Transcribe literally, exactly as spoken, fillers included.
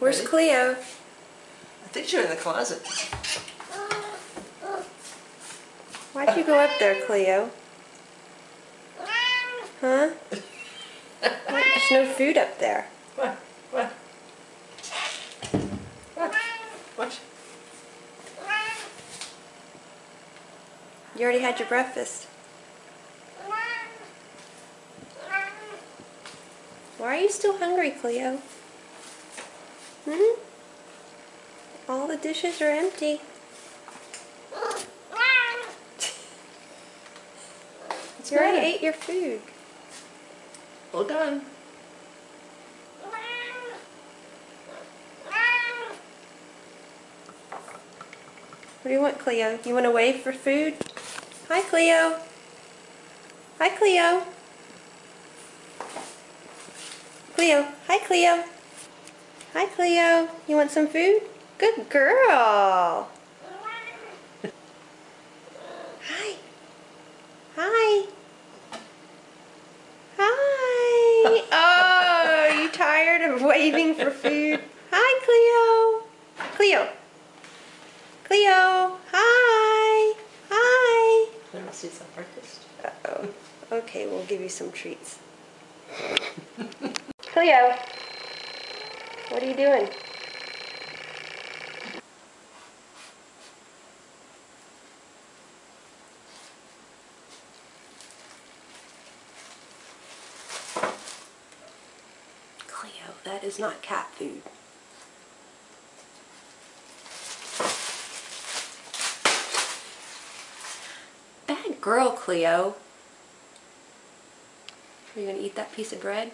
Where's Ready? Cleo? I think you're in the closet. Why'd you go up there, Cleo? Huh? What? There's no food up there. What? What? What? What? You already had your breakfast. Why are you still hungry, Cleo? Hmm? All the dishes are empty. You already ate your food. Well done. What do you want, Cleo? You want to wave for food? Hi, Cleo. Hi, Cleo. Cleo. Hi, Cleo. Hi, Cleo. You want some food? Good girl. Hi. Hi. Hi. Oh, are you tired of waving for food? Hi, Cleo. Cleo. Cleo. Hi. Hi. Cleo wants to do some breakfast. Uh-oh. Okay, we'll give you some treats. Cleo, what are you doing? Cleo, that is not cat food. Bad girl, Cleo. Are you going to eat that piece of bread?